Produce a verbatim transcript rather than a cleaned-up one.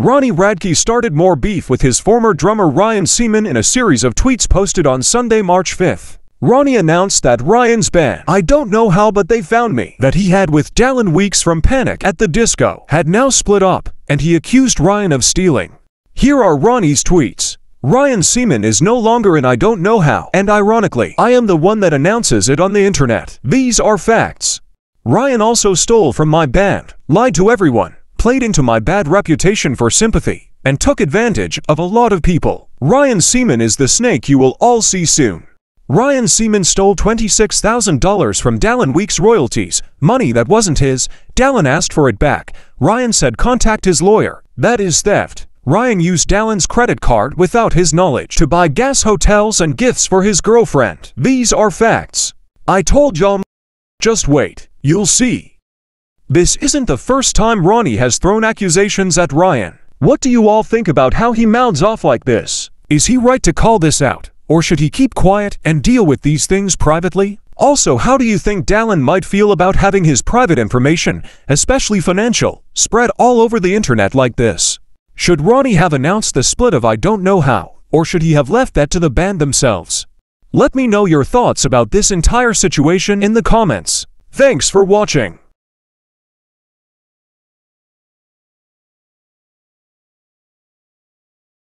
Ronnie Radke started more beef with his former drummer Ryan Seaman in a series of tweets posted on Sunday, March fifth. Ronnie announced that Ryan's band, I Don't Know How But They Found Me, that he had with Dallon Weekes from Panic at the Disco, had now split up, and he accused Ryan of stealing. Here are Ronnie's tweets. Ryan Seaman is no longer in I Don't Know How, and ironically, I am the one that announces it on the internet. These are facts. Ryan also stole from my band, lied to everyone, played into my bad reputation for sympathy, and took advantage of a lot of people. Ryan Seaman is the snake you will all see soon. Ryan Seaman stole twenty-six thousand dollars from Dallon Weekes' royalties, money that wasn't his. Dallon asked for it back. Ryan said contact his lawyer. That is theft. Ryan used Dallon's credit card without his knowledge to buy gas, hotels, and gifts for his girlfriend. These are facts. I told y'all, just wait, you'll see. This isn't the first time Ronnie has thrown accusations at Ryan. What do you all think about how he mouths off like this? Is he right to call this out? Or should he keep quiet and deal with these things privately? Also, how do you think Dallon might feel about having his private information, especially financial, spread all over the internet like this? Should Ronnie have announced the split of I Don't Know How, or should he have left that to the band themselves? Let me know your thoughts about this entire situation in the comments. Thanks for watching.